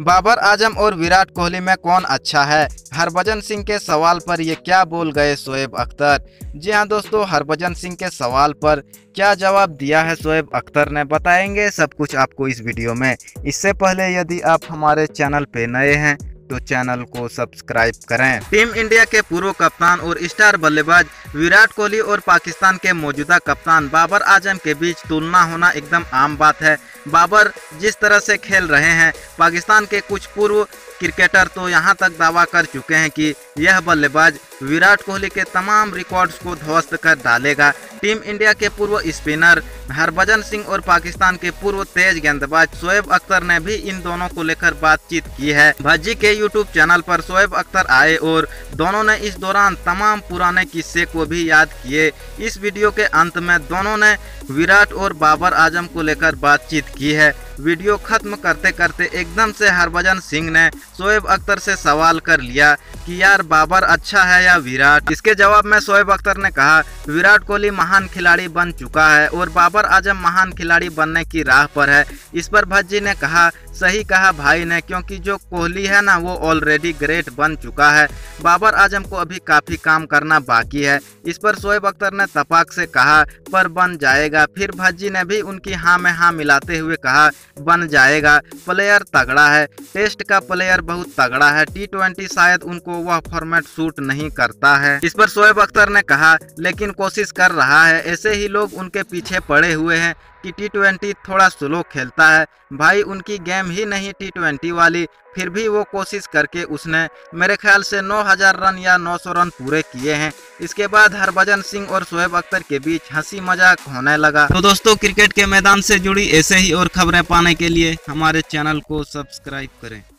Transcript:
बाबर आजम और विराट कोहली में कौन अच्छा है, हरभजन सिंह के सवाल पर ये क्या बोल गए शोएब अख्तर। जी हां दोस्तों, हरभजन सिंह के सवाल पर क्या जवाब दिया है शोएब अख्तर ने, बताएंगे सब कुछ आपको इस वीडियो में। इससे पहले यदि आप हमारे चैनल पे नए हैं तो चैनल को सब्सक्राइब करें। टीम इंडिया के पूर्व कप्तान और स्टार बल्लेबाज विराट कोहली और पाकिस्तान के मौजूदा कप्तान बाबर आजम के बीच तुलना होना एकदम आम बात है। बाबर जिस तरह से खेल रहे हैं, पाकिस्तान के कुछ पूर्व क्रिकेटर तो यहां तक दावा कर चुके हैं कि यह बल्लेबाज विराट कोहली के तमाम रिकॉर्ड्स को ध्वस्त कर डालेगा। टीम इंडिया के पूर्व स्पिनर हरभजन सिंह और पाकिस्तान के पूर्व तेज गेंदबाज शोएब अख्तर ने भी इन दोनों को लेकर बातचीत की है। भज्जी के यूट्यूब चैनल पर शोएब अख्तर आए और दोनों ने इस दौरान तमाम पुराने किस्से को भी याद किए। इस वीडियो के अंत में दोनों ने विराट और बाबर आजम को लेकर बातचीत की है। वीडियो खत्म करते करते एकदम से हरभजन सिंह ने शोएब अख्तर से सवाल कर लिया कि यार बाबर अच्छा है या विराट। इसके जवाब में शोएब अख्तर ने कहा, विराट कोहली महान खिलाड़ी बन चुका है और बाबर आजम महान खिलाड़ी बनने की राह पर है। इस पर भज्जी ने कहा, सही कहा भाई ने, क्योंकि जो कोहली है ना वो ऑलरेडी ग्रेट बन चुका है, बाबर आजम को अभी काफ़ी काम करना बाकी है। इस पर शोएब अख्तर ने तपाक से कहा, पर बन जाएगा। फिर भज्जी ने भी उनकी हाँ में हाँ मिलाते हुए कहा, बन जाएगा, प्लेयर तगड़ा है, टेस्ट का प्लेयर बहुत तगड़ा है, T20 शायद उनको वह फॉर्मेट सूट नहीं करता है। इस पर शोएब अख्तर ने कहा, लेकिन कोशिश कर रहा है, ऐसे ही लोग उनके पीछे पड़े हुए हैं कि T20 थोड़ा स्लो खेलता है, भाई उनकी गेम ही नहीं T20 वाली। फिर भी वो कोशिश करके उसने मेरे ख्याल से 9000 रन या 900 रन पूरे किए हैं। इसके बाद हरभजन सिंह और शोएब अख्तर के बीच हंसी मजाक होने लगा। तो दोस्तों, क्रिकेट के मैदान से जुड़ी ऐसे ही और खबरें पाने के लिए हमारे चैनल को सब्सक्राइब करें।